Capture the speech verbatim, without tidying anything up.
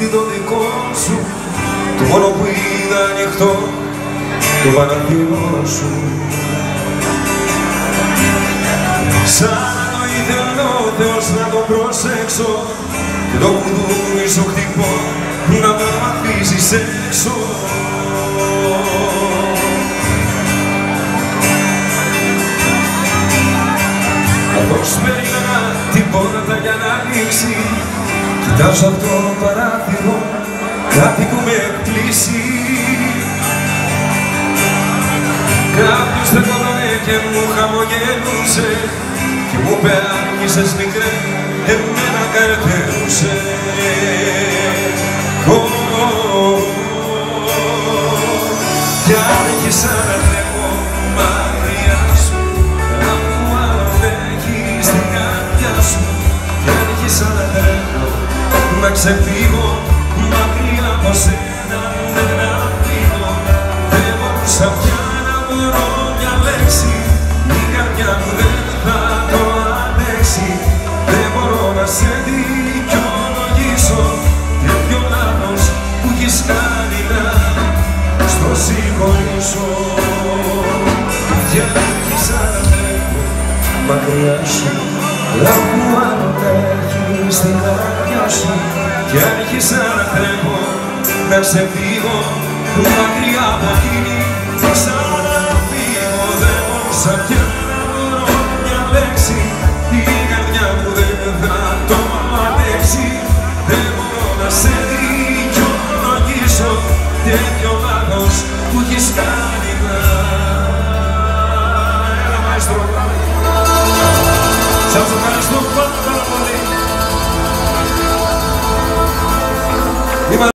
σπίτι το δικό σου, το μόνο που είδα ανοιχτό, το Παναθηνό σου. Σαν ο ήθελνό Θεός να το προσέξω, και το κουδούνι σου χτυπώ, που να μ' αφήσεις έξω. Καθώς περίμενα την πόρτα για να ανοίξει, κοιτάζω αυτό το παράθυρο, κάτι που με εκπλήσει. Κάποιος στεκόντανε και μου χαμογελούσε και μου είπε αν είσες μικρέ, εμένα καρτερούσε. Κι αν έχεις ένα βλέπω μακριά σου, να μου ανέχεις την καρδιά σου. Κι αν έχεις ένα τρένο να ξεφύγω μακριά από σένα, δεν αφήνω. Δεν μπορούσα πια να μπορώ μια λέξη, η καρδιά μου δεν θα το αντέξει. Δεν μπορώ να σε δικαιολογήσω τέτοιο λάθος που έχεις κάνει να στο συγχωρήσω. Για να ξαναβλέπω μακριά σου, λάβου αντέχει στην καρδιά σου. Κι αν έχεις ένα τρέμο να σε φύγω, που μακριά από εκείνη θα ξαναφύγω. Δεν μπορούσα πια να βρω μια λέξη, η καρδιά μου δεν θα το αντέξει. Δεν μπορώ να σε